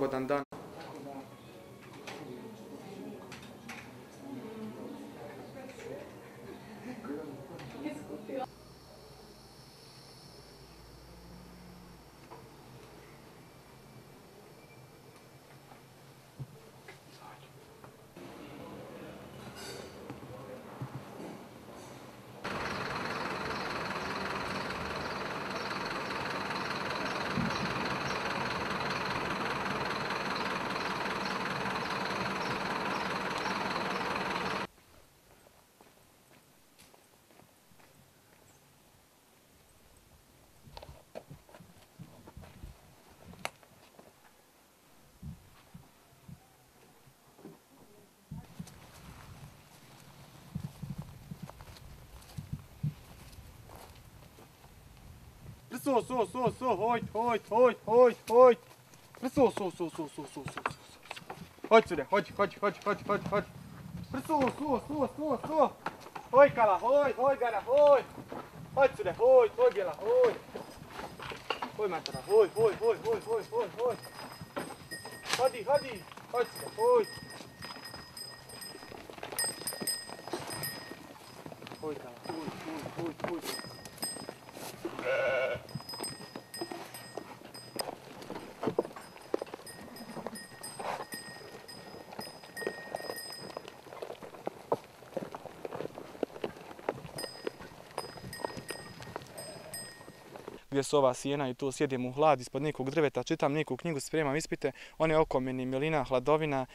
slobodan dan. Gdje su ova sjena i tu sjedim u hlad ispod nekog drveta, čitam neku knjigu, spremam ispite, one okomeni, milina, hladovina.